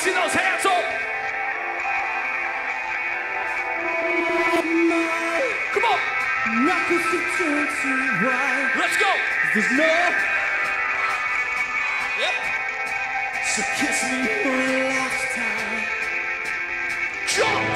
see those hands up? Come on. Let's go. There's no. Yep. So kiss me for the last time. Jump.